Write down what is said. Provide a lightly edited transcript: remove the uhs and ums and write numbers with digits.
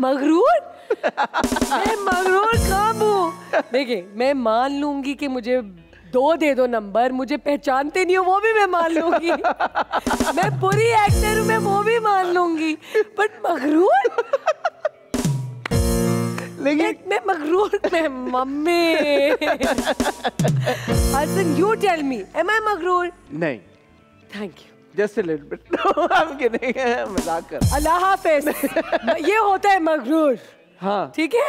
मगरूर मैं मगरूर कब हूँ। देखिए मैं मान लूंगी कि मुझे दो दे दो नंबर, मुझे पहचानते नहीं हो वो भी मैं मान लूंगी, मैं पूरी एक्टर हूँ मैं वो भी मान लूंगी, बट मगरूर लेकिन मैं मगरूर मैं mummy. Hasan you tell me am I मगरूर? नहीं thank you. Just a little bit. No, I'm kidding. मजाक कर। अल्लाह हाफ़िज़। ये होता है मगरूर। हाँ ठीक है।